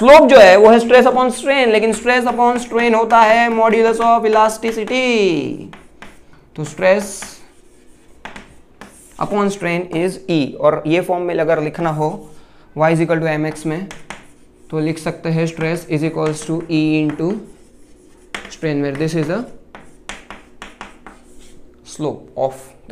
Slope जो है वो है स्ट्रेस अपॉन स्ट्रेन, लेकिन स्ट्रेस अपॉन स्ट्रेन होता है मॉड्यूलस ऑफ इलास्टिसिटी, तो stress upon strain is E. और ये फॉर्म में अगर लिखना हो y is equal to M x में तो लिख सकते हैं stress is equals to E into strain, where this is the slope of